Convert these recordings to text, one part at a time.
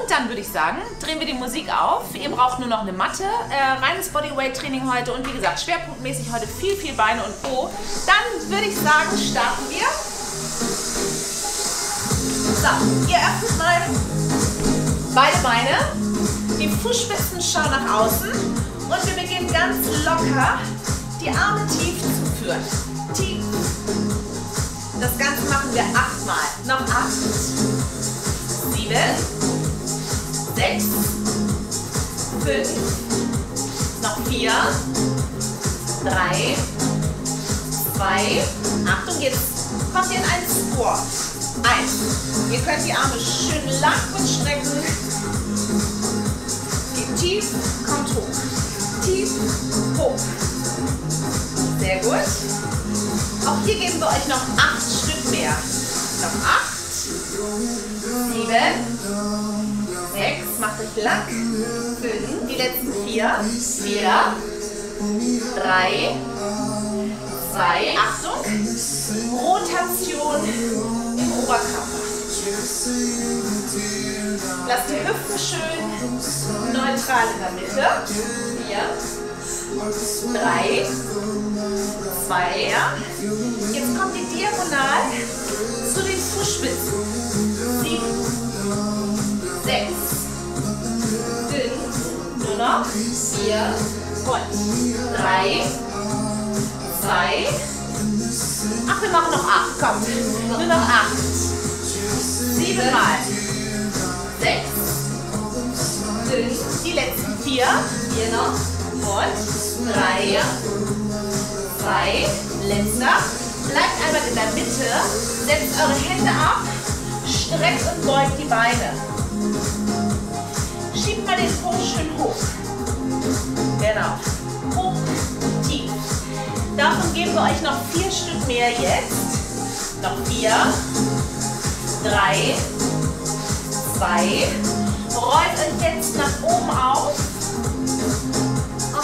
Und dann würde ich sagen, drehen wir die Musik auf. Ihr braucht nur noch eine Matte. Reines Bodyweight-Training heute und wie gesagt, schwerpunktmäßig heute viel Beine und Po. Dann würde ich sagen, starten wir. So, ihr öffnet mal beide Beine. Die Fußspitzen schauen nach außen. Und wir beginnen ganz locker, die Arme tief zu führen. Tief. Das Ganze machen wir 8-mal. Noch 8, 7, 6, 5, noch 4, 3, 2, Achtung, jetzt kommt ihr in einen Squat. 1. Ihr könnt die Arme schön lang und strecken. Geht tief, kommt hoch. Tief, hoch. Sehr gut. Auch hier geben wir euch noch 8 Stück mehr. Noch 8. 7, 6, macht euch lang, 5, die letzten 4, 3, 2, Achtung, Rotation im Oberkörper. Lasst die Hüften schön neutral in der Mitte, 4, 3, 2, jetzt kommt die Diagonal zu den Fußspitzen. 6, 5, nur noch 4 und 3, 2, ach, wir machen noch 8, kommt, nur noch 8, 7 mal, 6, 5, die letzten 4 noch und 3, 2, letzter, bleibt einmal in der Mitte, setzt eure Hände ab, streckt und beugt die Beine. Schiebt mal den Po schön hoch. Genau. Hoch, tief. Davon geben wir euch noch 4 Stück mehr jetzt. Noch 4, 3, 2. Rollt euch jetzt nach oben auf.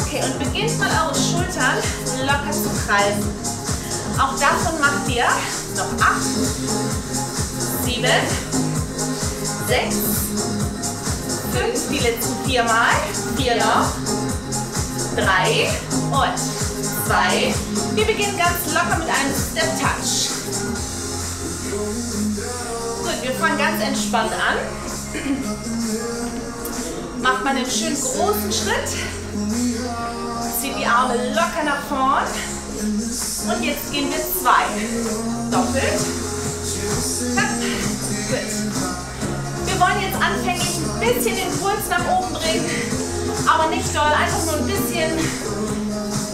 Okay, und beginnt mal eure Schultern locker zu kreisen. Auch davon macht ihr noch 8, 7, 6, 5, die letzten 4 mal, 4 noch, 3 und 2. Wir beginnen ganz locker mit einem Step Touch. Gut, wir fangen ganz entspannt an. Macht mal einen schönen großen Schritt. Zieht die Arme locker nach vorn. Und jetzt gehen wir 2. Doppelt. Zack. Gut. Wir wollen jetzt anfänglich ein bisschen den Puls nach oben bringen, aber nicht doll, einfach nur ein bisschen,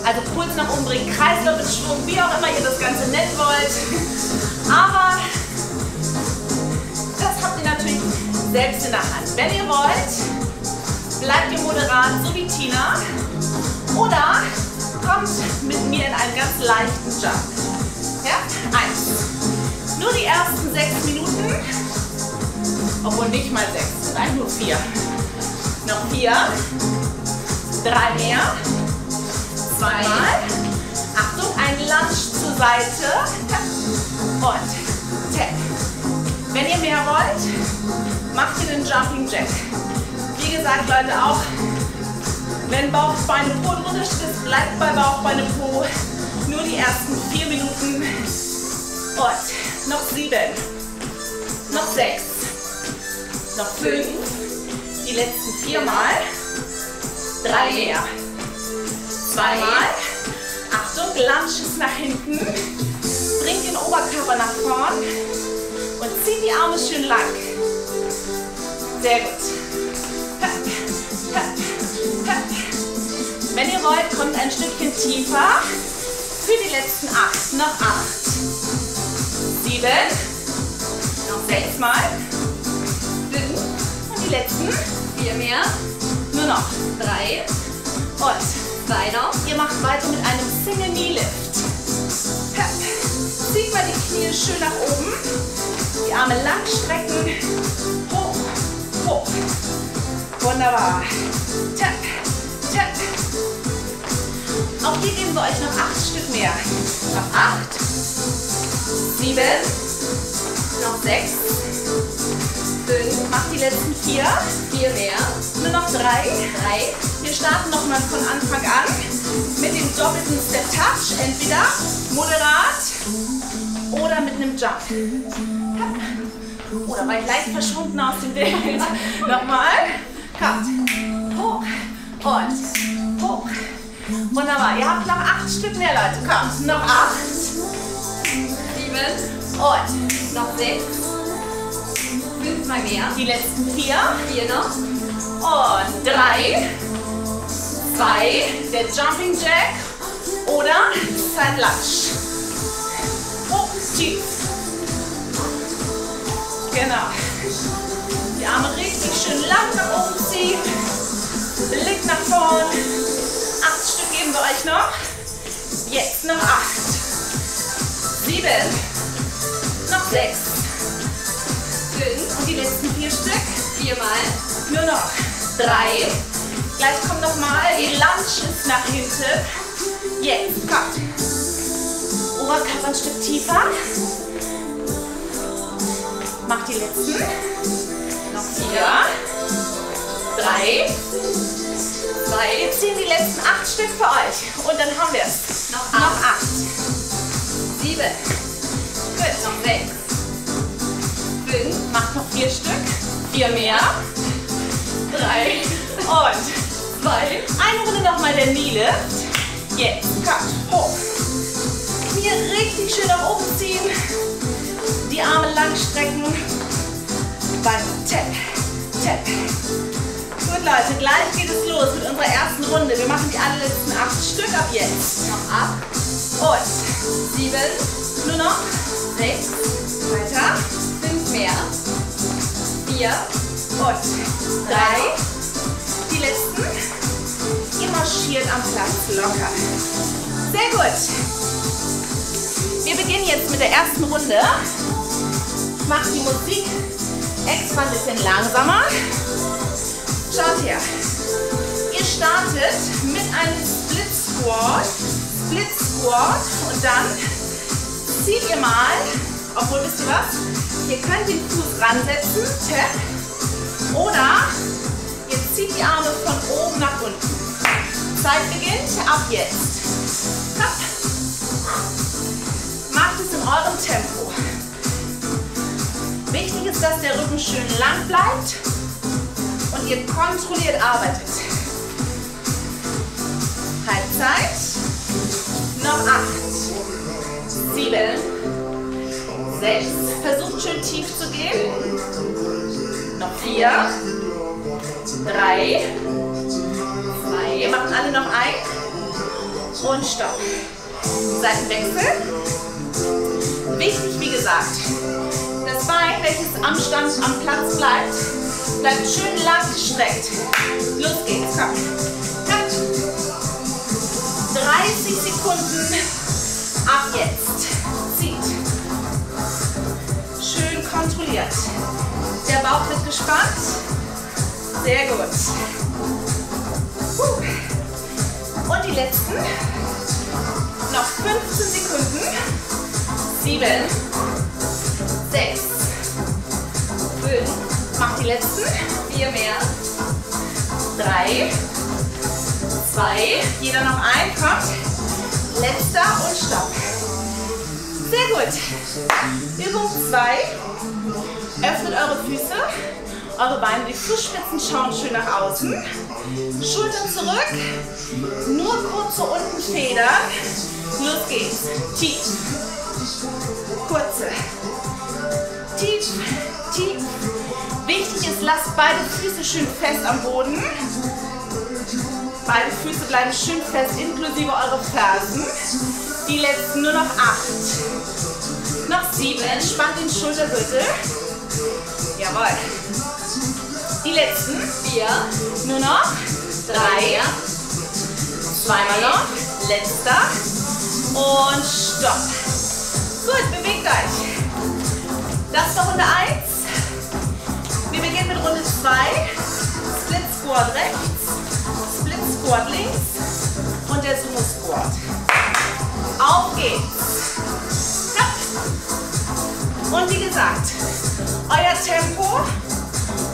also Puls nach oben bringen, Kreislauf in Schwung, wie auch immer ihr das Ganze nennen wollt, aber das habt ihr natürlich selbst in der Hand. Wenn ihr wollt, bleibt ihr moderat, so wie Tina, oder kommt mit mir in einen ganz leichten Jump. Ja? 1. Nur die ersten 6 Minuten. Obwohl nicht mal 6, nein, nur 4. Noch 4, 3 mehr, 2 mal. Achtung, ein Lunge zur Seite und Tap. Wenn ihr mehr wollt, macht ihr den Jumping Jack. Wie gesagt, Leute, auch wenn Bauch, Beine, Po ein Unterstütz, bleibt bei Bauch, Beine, Po nur die ersten 4 Minuten. Und noch 7, noch 6. Noch 5, die letzten 4 mal, 3 mehr, 2 mal, Achtung, Lunges nach hinten, bringt den Oberkörper nach vorn und zieht die Arme schön lang. Sehr gut. Wenn ihr wollt, kommt ein Stückchen tiefer für die letzten 8, noch 8, 7, noch 6 mal. Die letzten 4 mehr, nur noch 3 und 2 noch. Ihr macht weiter mit einem Single Knee Lift. Zieht mal die Knie schön nach oben, die Arme lang strecken, hoch, hoch. Wunderbar. Tap, tap. Auch hier geben wir euch noch 8 Stück mehr. Noch 8, 7, noch 6. Macht die die letzten vier. Vier mehr. Nur noch drei. Drei. Wir starten nochmal von Anfang an mit dem doppelten Step Touch. Entweder moderat oder mit einem Jump. Tap. Oder weit leicht verschwunden aus dem Bild. Nochmal. Cut. Hoch. Und hoch. Wunderbar. Ihr habt noch 8 Stück mehr, Leute. Kommt. Noch 8. 7. Und noch 6. 5 mal mehr. Die letzten 4. 4 noch. Und 3. 2. Der Jumping Jack oder Side Lunge. Hoch, tief. Genau. Die Arme richtig schön lang nach oben ziehen. Blick nach vorn. 8 Stück geben wir euch noch. Jetzt noch 8. 7. Noch 6. Und die letzten 4 Stück. 4 mal. Nur noch 3. Gleich kommt nochmal. Die Lunge ist nach hinten. Jetzt kommt. Oberkörper ein Stück tiefer. Macht die letzten. Noch 4. 3. 2. Wir ziehen die letzten 8 Stück für euch. Und dann haben wir es. Noch 8. 7. Gut, noch 6. Macht noch 4 Stück. 4 mehr. 3 und 2. Eine Runde nochmal der Knielift. Jetzt kommt hoch. Hier richtig schön nach oben ziehen. Die Arme lang strecken. Beim Tap, Tap. Gut, Leute, gleich geht es los mit unserer ersten Runde. Wir machen die allerletzten 8 Stück ab jetzt. Noch ab. Und 7. Nur noch 6. Weiter. 5 mehr. 4 und 3. Die letzten. Ihr marschiert am Platz locker. Sehr gut. Wir beginnen jetzt mit der ersten Runde. Macht die Musik extra ein bisschen langsamer. Schaut her. Ihr startet mit einem Split Squat. Split Squat und dann zieht ihr mal, obwohl, wisst ihr was? Ihr könnt den Fuß ransetzen, Tap, oder ihr zieht die Arme von oben nach unten. Zeit beginnt, ab jetzt. Tap. Macht es in eurem Tempo. Wichtig ist, dass der Rücken schön lang bleibt und ihr kontrolliert arbeitet. Halbzeit. Noch 8. 7. 6. Versucht schön tief zu gehen. Noch 4. 3. 2. Wir machen alle noch ein. Und stopp. Seitenwechsel. Wichtig, wie gesagt, das Bein, welches am Stand, am Platz bleibt, bleibt schön lang gestreckt. Los geht's. Komm. Cut. 30 Sekunden. Ab jetzt. Zieht. Kontrolliert. Der Bauch wird gespannt. Sehr gut. Und die letzten. Noch 15 Sekunden. 7. 6. 5. Macht die letzten. 4 mehr. 3. 2. Jeder noch ein. Kommt. Letzter und stopp. Sehr gut. Übung 2. Öffnet eure Füße, eure Beine, die Fußspitzen schauen schön nach außen. Schultern zurück, nur kurz zu unten federn. Los geht's. Tief. Kurze. Tief. Tief. Wichtig ist, lasst beide Füße schön fest am Boden. Beide Füße bleiben schön fest, inklusive eure Fersen. Die letzten nur noch 8. Noch 7. Entspannt den Schultergürtel. Jawohl. Die letzten 4. Nur noch 3. 2 mal noch. Letzter. Und stopp. Gut, bewegt euch. Das war Runde 1. Wir beginnen mit Runde 2. Split Squat rechts. Squat links und der Sumo Squat. Auf geht's. Stop. Und wie gesagt, euer Tempo,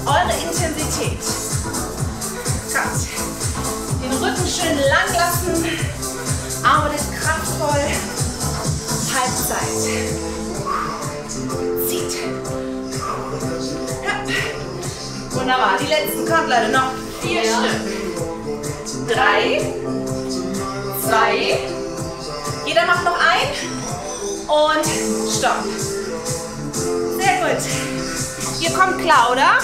eure Intensität. Gut. Den Rücken schön lang lassen, Arme sind kraftvoll. Halbzeit. Zieht. Ja. Wunderbar. Die letzten kommt, Leute, noch 4 Stück. 3, 2. Jeder macht noch ein und stopp. Sehr gut. Ihr kommt klar, oder?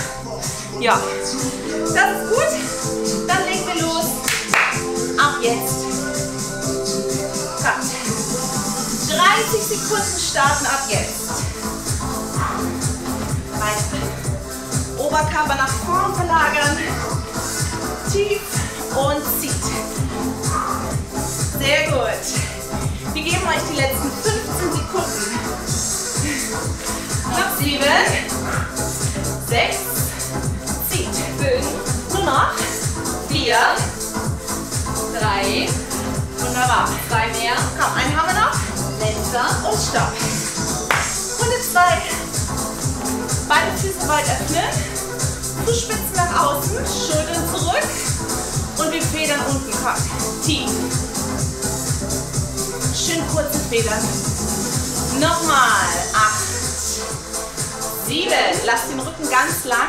Ja. Das ist gut. Dann legen wir los. Ab jetzt. Cut. 30 Sekunden starten ab jetzt. Weiter. Oberkörper nach vorn verlagern. Tief und zieht. Sehr gut. Wir geben euch die letzten 15 Sekunden. 7, 6, zieht, 5, nur noch, 4, 3, wunderbar, 2 mehr, komm, einen haben wir noch, letzter und stopp. Runde 2, beide Füße weit öffnen, Fußspitzen nach außen, Schultern zurück und wir federn unten, komm, tief, schön kurze Federn, nochmal, 8, 7, lasst den Rücken ganz lang,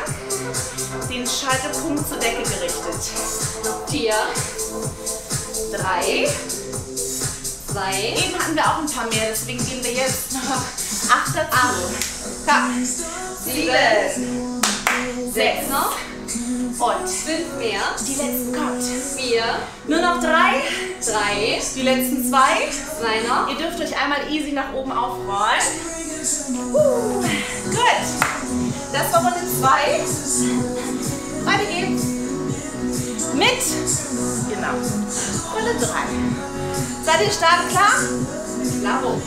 den Scheitelpunkt zur Decke gerichtet. 4, 3, 2. Eben hatten wir auch ein paar mehr, deswegen gehen wir jetzt noch 8 dazu. 7, 6 noch und 5 mehr. Die letzten kommt. 4. Nur noch 3, 3. Die letzten 2, 2 noch. Ihr dürft euch einmal easy nach oben aufrollen. Gut, das war Runde 2. Weiter geht's. Genau. Runde 3. Seid ihr startklar? Klaro.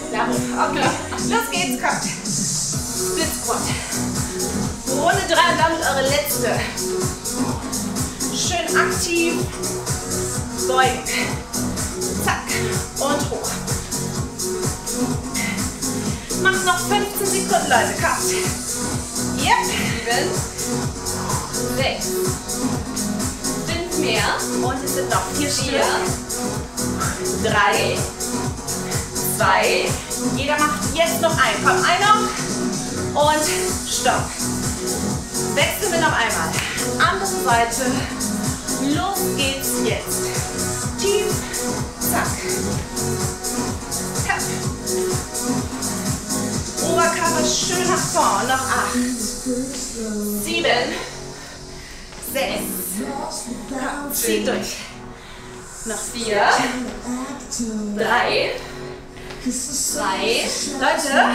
Okay, los geht's, kommt. Split Squat. Runde 3 und damit eure letzte. Schön aktiv. Beugen. Zack. Und hoch. Macht noch 15 Sekunden, Leute. Kraft. Yep. 7, 6. 5 mehr. Und es sind noch 4 Schritte. 3, 2. Jeder macht jetzt noch einen. Komm, einer. Und stopp. Wechseln wir noch einmal. Andere Seite. Los geht's jetzt. Tief. Zack. Kapp. Oberkörper schön nach vorn, noch 8, 7, 6, zieht durch, noch 4, 3, 2, Leute,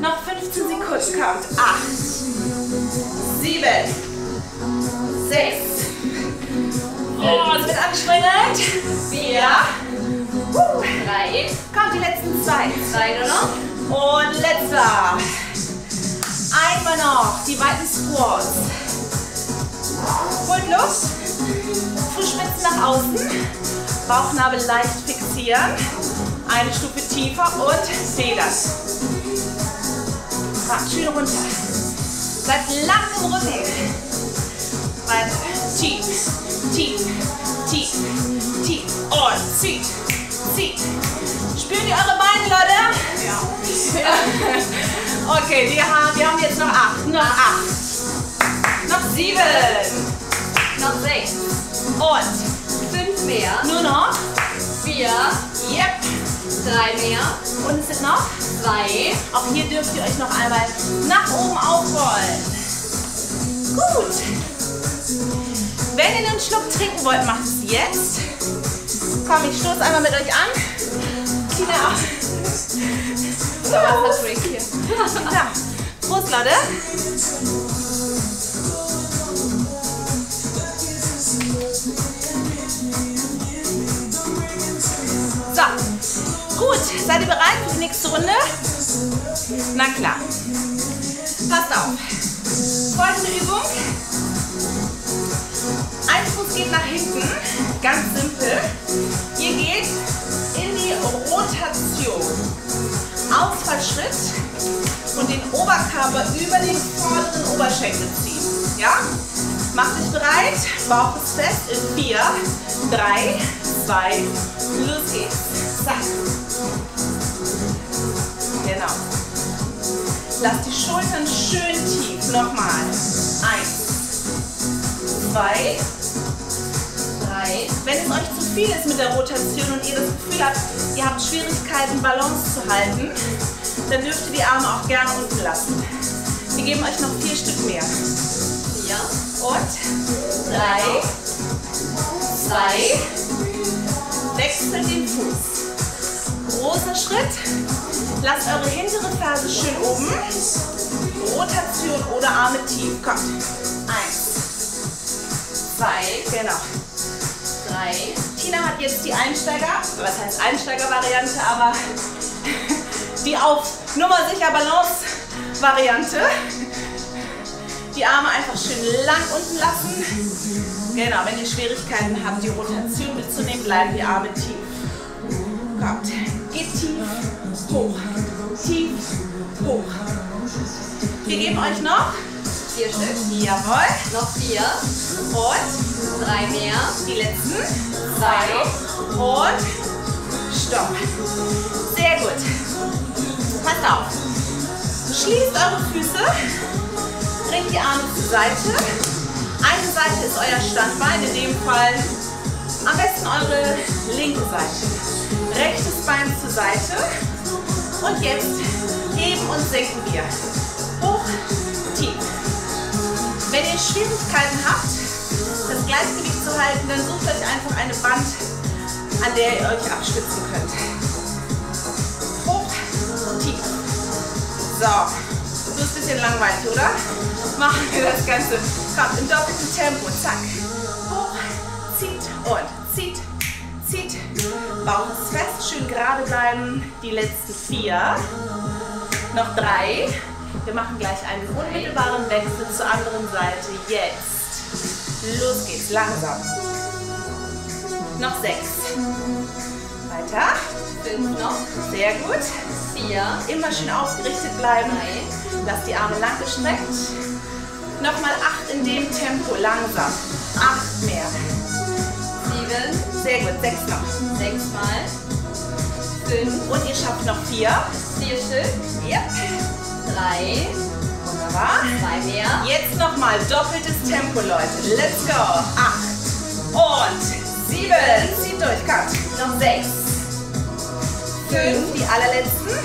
noch 15 Sekunden, kommt, 8, 7, 6, oh, es wird anstrengend, 4, 3, kommt, die letzten 2 nur noch. Und letzter. Einmal noch die weiten Squats. Holt Luft. Fußspitzen nach außen. Bauchnabel leicht fixieren. Eine Stufe tiefer und federn. Schön runter. Bleibt lang im Rücken. Weiter. Tief, tief, tief, tief. Und zieht, zieht. Spürt ihr eure Beine, Leute? Ja. Okay, wir haben jetzt noch 8. Noch 8. Noch 7. Noch 6. Und 5 mehr. Nur noch 4. Yep. 3 mehr. Und es sind noch 2. Auch hier dürft ihr euch noch einmal nach oben aufrollen. Gut. Wenn ihr einen Schluck trinken wollt, macht es jetzt. Komm, ich stoße einmal mit euch an. Tina auf. So, was ist hier? Ja. Prost, Leute. So, gut. Seid ihr bereit für die nächste Runde? Na klar. Passt auf. Folgende Übung. Ein Fuß geht nach hinten. Ganz simpel. Ihr geht in die Rotation. Ausfallschritt und den Oberkörper Oberkörper über den vorderen Oberschenkel ziehen. Ja? Mach dich bereit, Bauch ist fest in 4, 3, 2, los geht's. Zack. Genau. Lass die Schultern schön tief. Nochmal. 1, 2, 3. Wenn es euch zu viel ist mit der Rotation und ihr das Gefühl habt, ihr habt Schwierigkeiten, Balance zu halten, dann dürft ihr die Arme auch gerne unten lassen. Wir geben euch noch 4 Stück mehr. Ja. Und 3, 2, wechselt den Fuß. Großer Schritt. Lasst eure hintere Ferse schön oben. Rotation oder Arme tief. Kommt. 1, 2, genau. 3. Tina hat jetzt die Einsteiger, was heißt Einsteiger-Variante, aber die auf Nummer sicher Balance-Variante. Die Arme einfach schön lang unten lassen. Genau, wenn ihr Schwierigkeiten habt, die Rotation mitzunehmen, bleiben die Arme tief. Kommt, geht tief, hoch, tief, hoch. Wir geben euch noch 4 Stück. Jawohl. Noch 4. Und 3 mehr. Die letzten. 2. Und stopp. Sehr gut. Passt auf. Schließt eure Füße. Bringt die Arme zur Seite. Eine Seite ist euer Standbein. In dem Fall am besten eure linke Seite. Rechtes Bein zur Seite. Und jetzt heben und senken wir. Hoch, tief. Wenn ihr Schwierigkeiten habt, das Gleichgewicht zu halten, dann sucht euch einfach eine Wand, an der ihr euch abstützen könnt. Hoch, tief. So, das ist ein bisschen langweilig, oder? Machen wir das Ganze. Kommt im doppelten Tempo. Zack. Hoch, zieht und zieht, zieht. Bauch ist fest, schön gerade bleiben. Die letzten 4. Noch 3. Wir machen gleich einen unmittelbaren Wechsel zur anderen Seite. Jetzt. Los geht's. Langsam. Noch 6. Weiter. 5 noch. Sehr gut. 4. Immer schön aufgerichtet bleiben. 3. Lass die Arme lang gestreckt. Nochmal 8 in dem Tempo. Langsam. 8 mehr. 7. Sehr gut. 6 noch. 6 mal. 5. Und ihr schafft noch 4. 4 Stück. Ja. 3. Wunderbar. 2 mehr. Jetzt nochmal doppeltes Tempo, Leute. Let's go. 8 und 7. Zieht durch, Cut. Noch 6, 5, die allerletzten.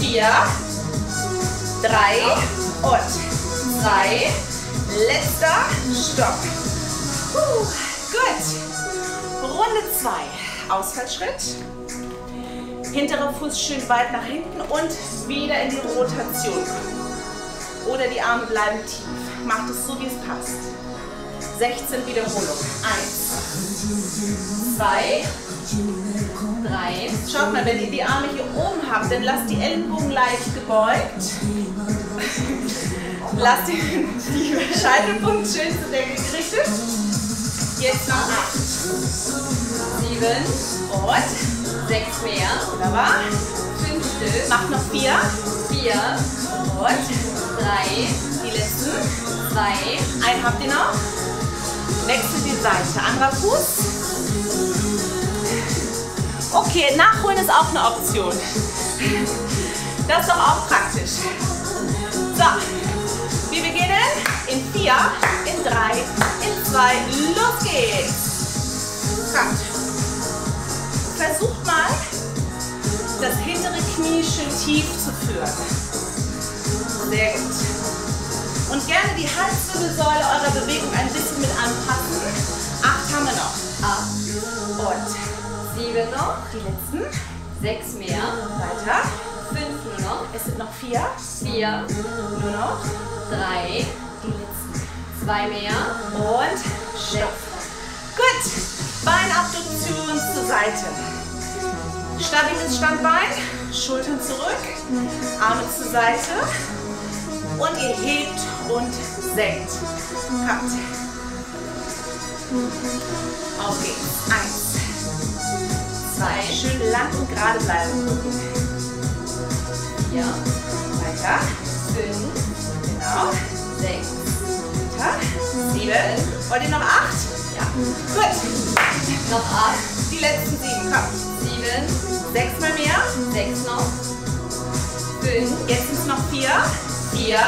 4, 3 und 2. Letzter. Stopp. Gut. Runde 2. Ausfallschritt. Hinterer Fuß schön weit nach hinten und wieder in die Rotation. Oder die Arme bleiben tief. Macht es so, wie es passt. 16 Wiederholungen. 1, 2, 3. Schaut mal, wenn ihr die Arme hier oben habt, dann lasst die Ellenbogen leicht gebeugt. Lasst die Scheitelpunkt schön zu der Decke gerichtet. Jetzt noch 8, 7 und 6 mehr. Wunderbar. 5 Stück. Macht noch 4. 4. Und 3. Die letzten. 2. Einen habt ihr noch. Wechselt die Seite. Anderer Fuß. Okay, nachholen ist auch eine Option. Das ist doch auch praktisch. So. Wir beginnen in 4, in 3, in 2. Los geht's. Kommt. Versucht mal, das hintere Knie schön tief zu führen. Sehr gut. Und gerne die Halswirbelsäule eurer Bewegung ein bisschen mit anpassen. 8 haben wir noch. 8 und 7 noch. Die letzten. 6 mehr. Weiter. 5 nur noch. Es sind noch 4. 4 nur noch. 3. Die letzten. 2 mehr. Und stopp. Gut. Beinabduktion zur Seite. Stabiles Standbein, Schultern zurück, Arme zur Seite und ihr hebt und senkt. Kommt. Auf geht's. 1, 2, schön lang und gerade bleiben. Ja. Weiter. 5, fünf, genau, sechs, sieben, wollt ihr noch acht? Ja. Gut. Noch acht. Die letzten sieben, komm. Sieben. Sechs mal mehr. Sechs noch. Fünf. Jetzt sind es noch vier. Vier.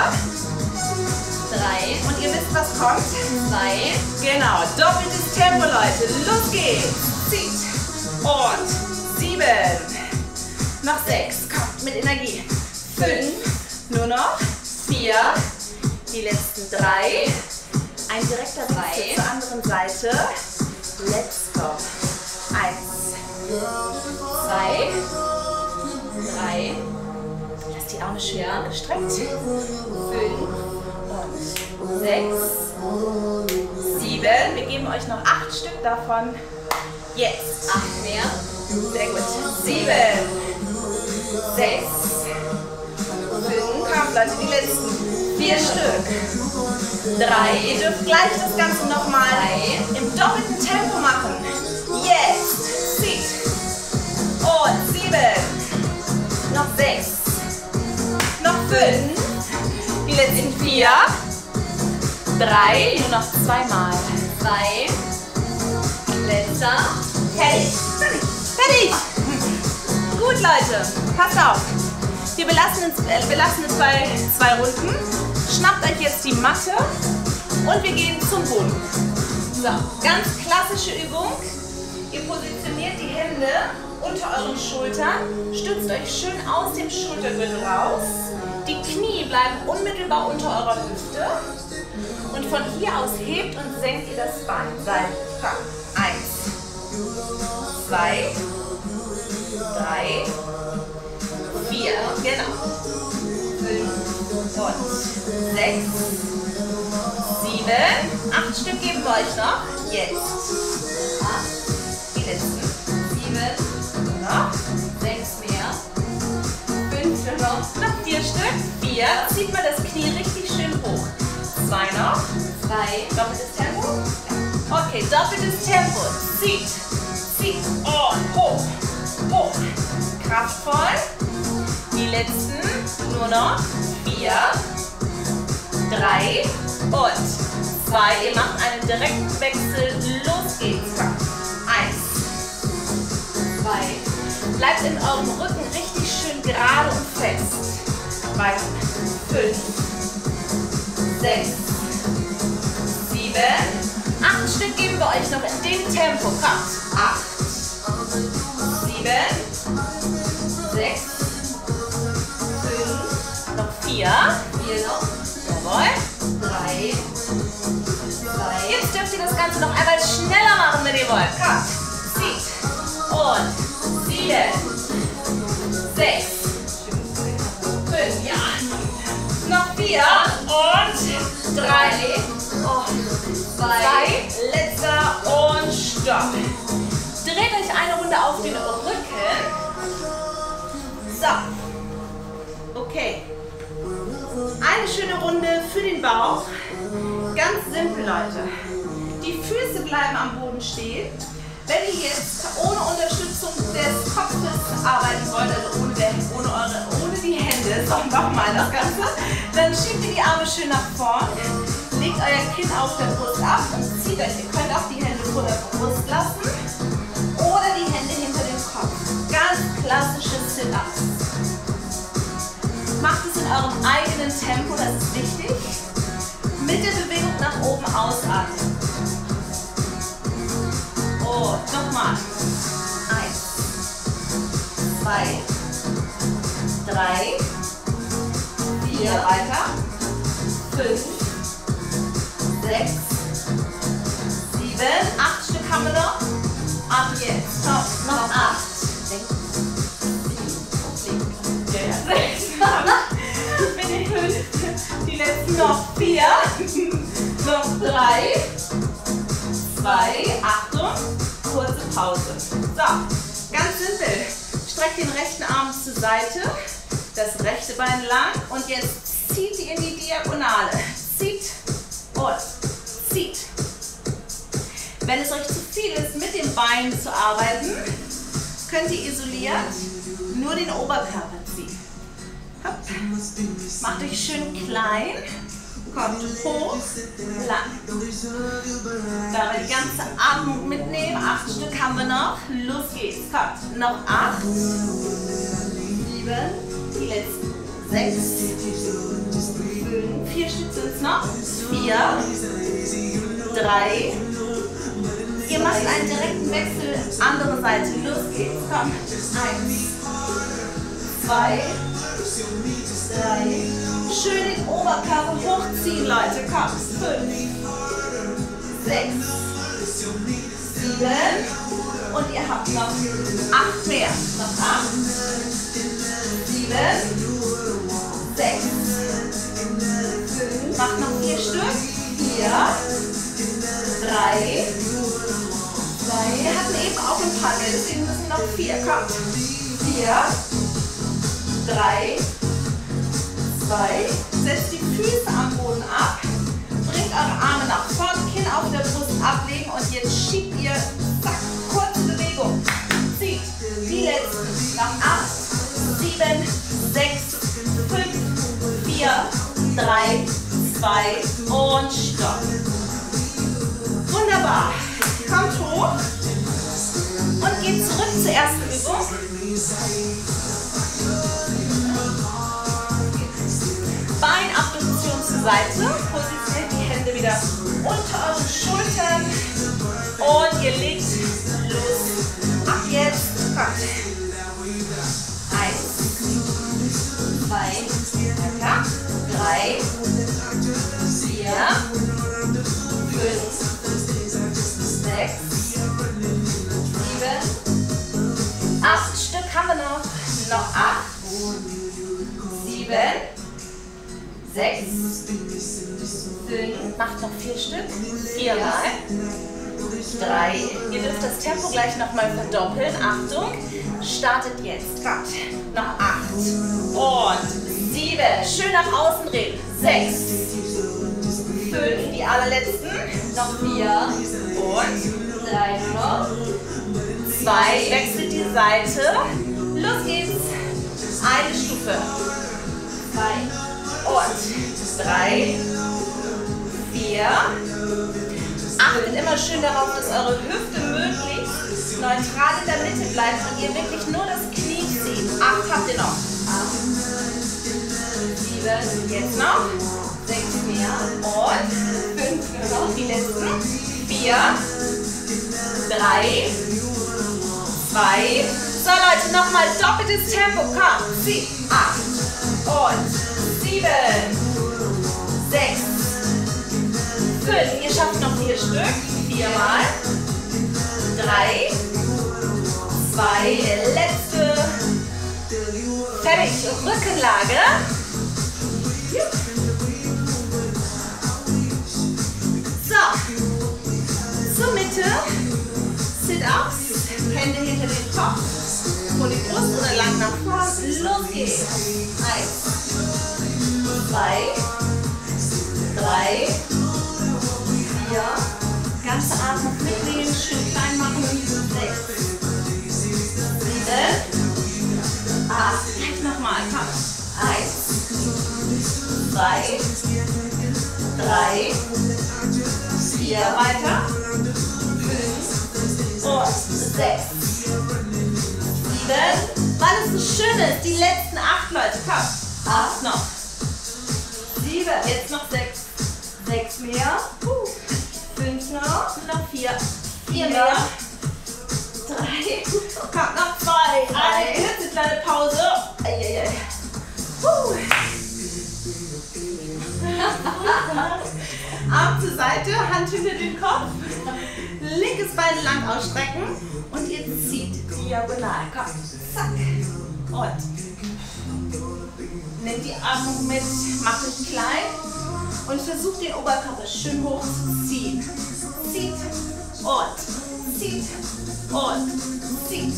Drei. Und ihr wisst, was kommt? Zwei. Genau. Doppeltes Tempo, Leute. Los geht's. Zieht. Und sieben. Noch sechs. Kommt mit Energie. Fünf. Nur noch. Vier. Die letzten drei. Ein direkter Wechsel zur anderen Seite. Let's go. Eins. Zwei. Drei. Lass die Arme schön angestreckt. Fünf. Und sechs, sieben. Wir geben euch noch acht Stück davon. Jetzt. Acht mehr. Sehr gut. Sieben, sechs, fünf. Kommt, Leute, die letzten vier Stück. Drei. Ihr dürft gleich das Ganze nochmal im doppelten Tempo machen. Jetzt. Zieht. Und sieben. Noch sechs. Noch fünf. Die letzten vier. Drei, nur noch zweimal. Zwei. Letzter. Fertig. Fertig. Gut, Leute. Passt auf. Wir belassen es bei zwei Runden. Schnappt euch jetzt die Matte und wir gehen zum Boden. So, ganz klassische Übung. Ihr positioniert die Hände unter euren Schultern. Stützt euch schön aus dem Schultergürtel raus. Die Knie bleiben unmittelbar unter eurer Hüfte. Und von hier aus hebt und senkt ihr das Bein. Eins, zwei, drei, vier, genau, fünf und sechs, sieben, acht Stück geben wir euch noch. Jetzt, acht, die letzten, sieben, noch, sechs mehr, fünf, noch vier Stück, vier, zieht mal das Knie richtig schön hoch. Zwei noch, drei, doppeltes Tempo. Okay, doppeltes Tempo. Zieht, zieht und hoch, hoch. Kraftvoll. Die letzten nur noch vier, drei und zwei. Ihr macht einen direkten Wechsel. Los geht's. Eins, zwei. Bleibt in eurem Rücken richtig schön gerade und fest. Weiter. Fünf, sechs, sieben. Acht Stück geben wir euch noch in dem Tempo. Kommt. Acht, sieben, sechs, fünf, noch vier. Vier noch. Jawohl. Drei, zwei. Jetzt dürft ihr das Ganze noch einmal schneller machen, wenn ihr wollt. Kommt. Zieht. Und sieben, sechs, fünf, ja. Noch vier und drei. Und zwei, letzter und stopp. Dreht euch eine Runde auf den Rücken. So, okay. Eine schöne Runde für den Bauch. Ganz simpel, Leute. Die Füße bleiben am Boden stehen. Wenn ihr jetzt ohne Unterstützung des Kopfes arbeiten wollt, also ohne die Hände, so nochmal das Ganze, dann schiebt ihr die Arme schön nach vorn. Legt euer Kinn auf der Brust ab und zieht euch. Ihr könnt auch die Hände vor der Brust lassen oder die Hände hinter dem Kopf. Ganz klassische Sit-Ups. Macht es in eurem eigenen Tempo, das ist wichtig. Mit der Bewegung nach oben ausatmen. Und nochmal. Eins, zwei, drei, vier, weiter, fünf, sechs, sieben, acht Stück haben wir noch. Ab jetzt. Noch acht. Die letzten noch vier. Noch drei. Zwei. Achtung. Kurze Pause. So, ganz simpel. Streckt den rechten Arm zur Seite. Das rechte Bein lang. Und jetzt zieht ihr in die Diagonale. Zieht. Und. Zieht. Wenn es euch zu viel ist, mit den Beinen zu arbeiten, könnt ihr isoliert nur den Oberkörper ziehen. Hopp. Mach dich schön klein. Kommt hoch, lang. Dabei die ganze Atmung mitnehmen. 8 Stück haben wir noch. Los geht's. Kommt. Noch 8. 7. Die letzten 6. 5. 4 Stück sind es noch. 4. 3. Ihr macht einen direkten Wechsel. Andere Seite. Los geht's. Kommt. 1. 2. 3. Schön den Oberkörper hochziehen, Leute. Komm. 5, 6, 7. Und ihr habt noch 8 mehr. Noch 8, 7, 6, 5. Macht noch 4 Stück. 4, 3, 2. Wir hatten eben auch ein Paddel, deswegen müssen noch 4. Komm. 4, 3. Setzt die Füße am Boden ab, bringt eure Arme nach vorne, Kinn auf der Brust ablegen und jetzt schiebt ihr, zack, kurze Bewegung, zieht die letzten, nach 8, 7, 6, 5, 4, 3, 2 und stopp. Wunderbar, kommt hoch und geht zurück zur ersten Übung. Beinabduktion zur Seite, positioniert die Hände wieder unter euren Schultern und ihr legt los. Ab jetzt, kommt. 1, 2, 3, 4, 5, 6, 7, 8 Stück haben wir noch. Noch 8, 7. 6, 5, macht noch 4 Stück, 4 mal, 3, ihr dürft das Tempo gleich nochmal verdoppeln, Achtung, startet jetzt, kommt, noch 8 und 7, schön nach außen drehen, 6, 5, die allerletzten, noch 4 und 3 noch, 2, wechselt die Seite, los geht's, eine Stufe, 2, und 3, 4. Achtet immer schön darauf, dass eure Hüfte möglichst neutral in der Mitte bleibt und ihr wirklich nur das Knie zieht. 8 habt ihr noch. 7, jetzt noch. 6 mehr und 5 nur noch, die letzten. 4, 3, 2. So Leute, nochmal doppeltes Tempo. Komm, 7, 8 und 7, 6, 5. Ihr schafft noch 4 Stück. 4 mal, 3, 2. Letzte. Fertig. Rückenlage. So. Zur Mitte. Sit-ups. Hände hinter den Kopf. Hol die Brust oder lang nach vorne. Los geht's. 1, 2, 3, 4. Ganze Atmung mitnehmen, schön klein machen. 6, 7, 8. Gleich nochmal. 1, 2, 3, 4. Weiter. 5 und 6, 7. Weil es so schön ist, die letzten 8, Leute. Komm. 8 noch. 7, jetzt noch 6 mehr, 5 noch 4 mehr, 3, kommt noch 2, eine kurze kleine Pause, Arm zur Seite, Hand hinter den Kopf, linkes Bein lang ausstrecken und ihr zieht diagonal, kommt, zack, und nehmt die Atmung mit, macht euch klein und versucht den Oberkörper schön hoch zu ziehen. Zieht und zieht und zieht.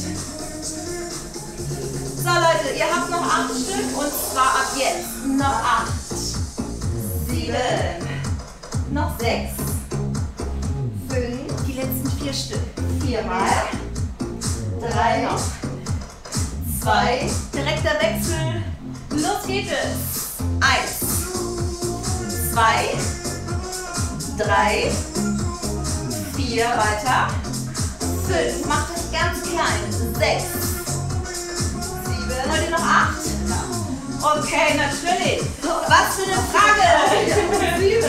So Leute, ihr habt noch 8 Stück und zwar ab jetzt noch 8, 7, noch 6, 5, die letzten 4 Stück. 4 mal, 3 noch, 2, direkter Wechsel. Los geht es. 1, 2, 3, 4, weiter. 5, macht euch ganz klein. 6, 7, heute noch 8. Okay, natürlich. Was für eine Frage. 7,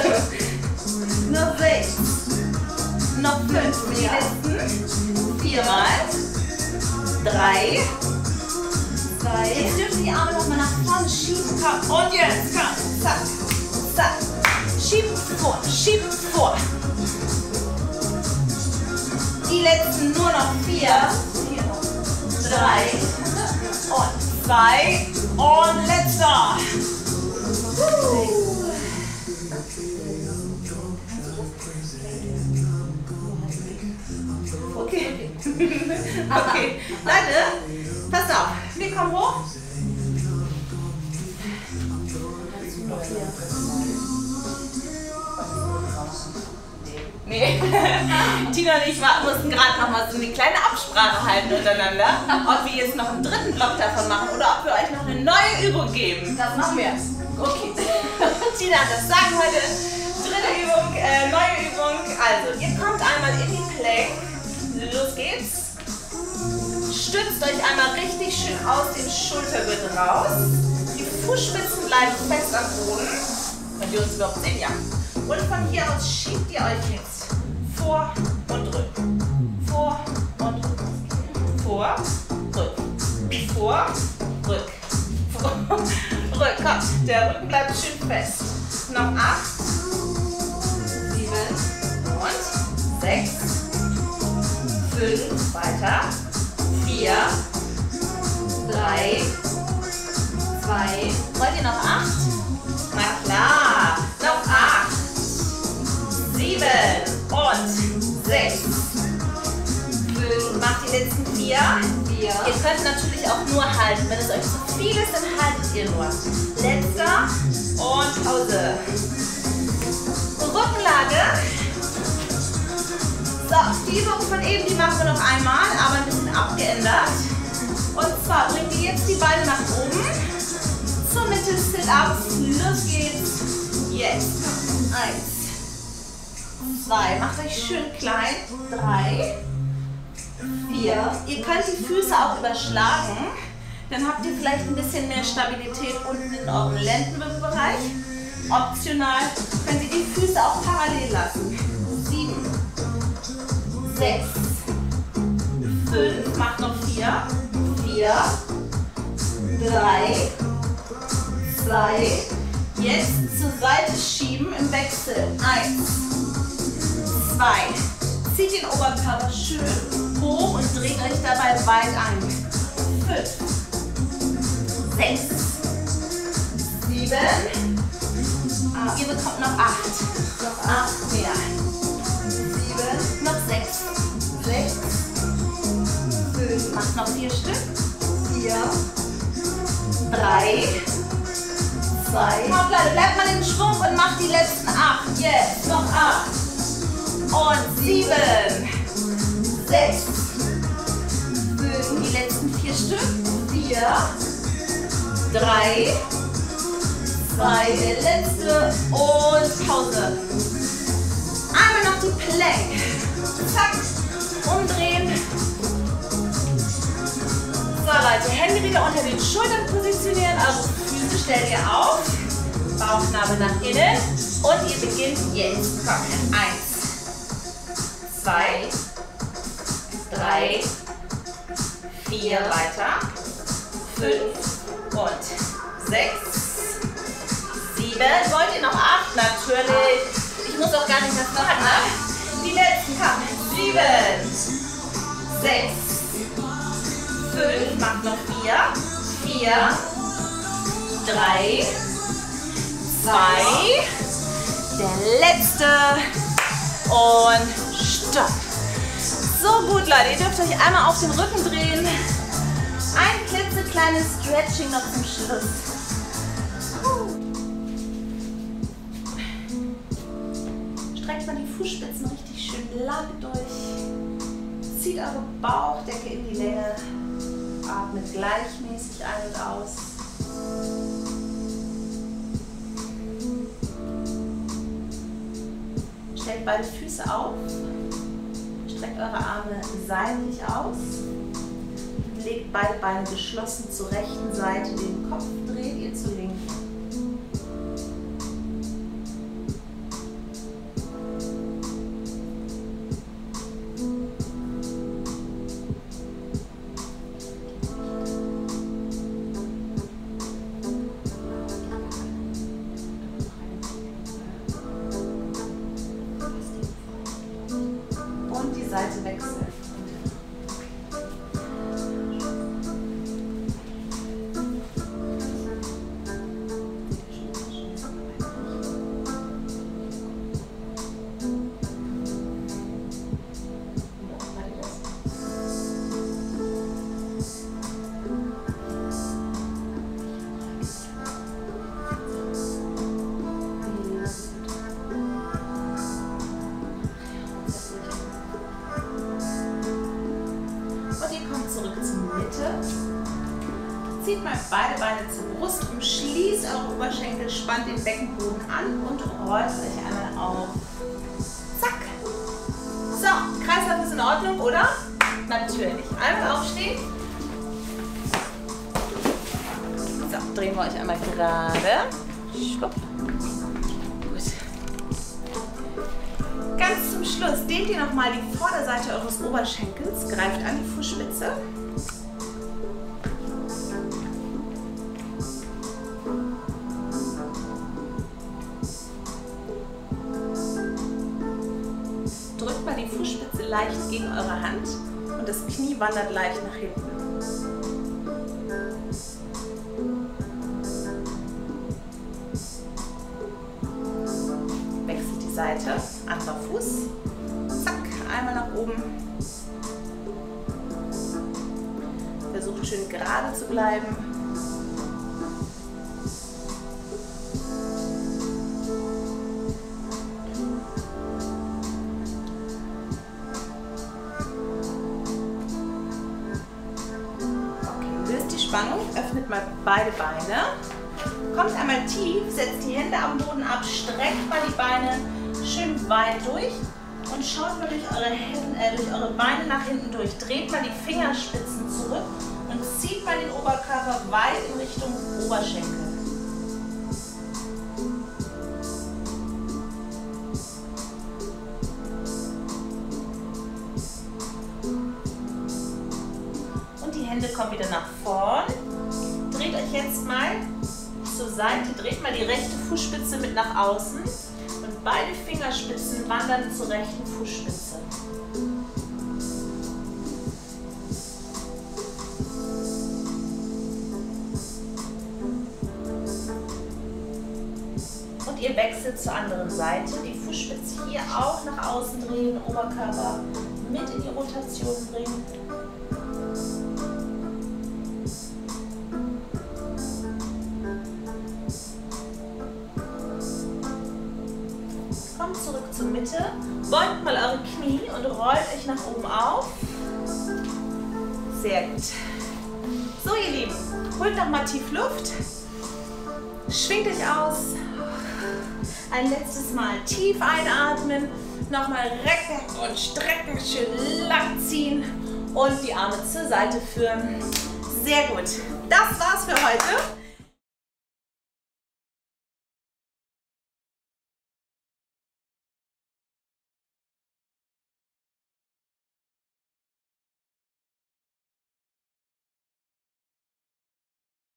noch 6, noch 5 für die letzten. 4 mal 3, 2. Jetzt dürft ihr die Arme nochmal nach vorne schieben. Komm, und jetzt, komm, zack, zack. Schiebt vor, schiebt vor. Die letzten nur noch 4, 3 und 2 und letzter. Okay. Okay. Leute, pass auf. Wir kommen hoch. Nee. Tina und ich mussten gerade noch mal so eine kleine Absprache halten untereinander, ob wir jetzt noch einen dritten Block davon machen oder ob wir euch noch eine neue Übung geben. Das machen wir. Okay. Tina hat das Sagen heute. Dritte Übung, neue Übung. Also, ihr kommt einmal in die Plank. Los geht's. Stützt euch einmal richtig schön aus dem Schultergürtel raus. Die Fußspitzen bleiben fest am Boden. Könnt ihr uns überhaupt sehen? Ja. Und von hier aus schiebt ihr euch jetzt vor und rück, vor und rück, vor, rück, vor, rück, vor, rück. Komm, der Rücken bleibt schön fest. Noch 8, 7 und 6, 5, weiter, 4, 3, 2. Wollt ihr noch 8? Na klar, noch 8. 7 und 6, 5, macht die letzten 4. Ihr könnt natürlich auch nur halten. Wenn es euch zu viel ist, dann haltet ihr nur. Letzter und Pause. Rückenlage. So, die Übung von eben, die machen wir noch einmal, aber ein bisschen abgeändert. Und zwar bringt ihr jetzt die Beine nach oben. Zur Mitte Sit-Ups. Los geht's. Jetzt. 1, 2, macht euch schön klein. 3, 4. Ihr könnt die Füße auch überschlagen. Dann habt ihr vielleicht ein bisschen mehr Stabilität unten in eurem Lendenbereich. Optional könnt ihr die Füße auch parallel lassen. 7, 6, 5, macht noch 4, 4, 3, 2. Jetzt zur Seite schieben im Wechsel. 1, 2. Zieht den Oberkörper schön hoch und dreht euch dabei weit an. 5, 6, 7. Ihr bekommt noch 8. Noch 8 mehr. 7, noch 6, 6, 5. Macht noch 4 Stück. 4, 3, 2. Kommt, Leute, bleibt mal in Schwung und macht die letzten 8. Jetzt noch 8. Und 7, 6, 5, die letzten 4 Stück. 4, 3, 2, der letzte und Pause. Einmal noch die Plank. Zack, umdrehen. So Leute, Hände wieder unter den Schultern positionieren, eure Füße stellt ihr auf. Bauchnabel nach innen und ihr beginnt jetzt. Komm, 1, 2, 3, 4, weiter, 5 und 6, 7, wollt ihr noch 8? Natürlich, ich muss auch gar nicht mehr fragen, ne? Die letzten kamen, 7, 6, 5, macht noch 4, 4, 3, 2, der letzte und stopp. So gut, Leute. Ihr dürft euch einmal auf den Rücken drehen. Ein klitzekleines Stretching noch zum Schluss. Streckt mal die Fußspitzen richtig schön lang durch. Zieht eure Bauchdecke in die Länge. Atmet gleichmäßig ein und aus. Stellt beide Füße auf, streckt eure Arme seitlich aus, legt beide Beine geschlossen zur rechten Seite, den Kopf dreht ihr zur linken. Seite wechseln. Zieht mal beide Beine zur Brust, umschließt eure Oberschenkel, spannt den Beckenboden an und rollt euch einmal auf. Zack! So, Kreislauf ist in Ordnung, oder? Natürlich. Einmal aufstehen. So, drehen wir euch einmal gerade. Schwupp. Gut. Ganz zum Schluss dehnt ihr nochmal die Vorderseite eures Oberschenkels, greift an die Fußspitze. Fußspitze leicht gegen eure Hand und das Knie wandert leicht nach hinten. Wechselt die Seite, anderer Fuß, zack, einmal nach oben. Versucht schön gerade zu bleiben. Öffnet mal beide Beine, kommt einmal tief, setzt die Hände am Boden ab, streckt mal die Beine schön weit durch und schaut mal durch eure Beine nach hinten durch. Dreht mal die Fingerspitzen zurück und zieht mal den Oberkörper weit in Richtung Oberschenkel. Und die Hände kommen wieder nach vorn. Dreht euch jetzt mal zur Seite, dreht mal die rechte Fußspitze mit nach außen und beide Fingerspitzen wandern zur rechten Fußspitze. Und ihr wechselt zur anderen Seite, die Fußspitze hier auch nach außen drehen, Oberkörper mit in die Rotation bringen. Kommt zurück zur Mitte, beugt mal eure Knie und rollt euch nach oben auf. Sehr gut. So ihr Lieben, holt nochmal tief Luft, schwingt euch aus, ein letztes Mal tief einatmen, nochmal recken und strecken, schön lang ziehen und die Arme zur Seite führen. Sehr gut, das war's für heute.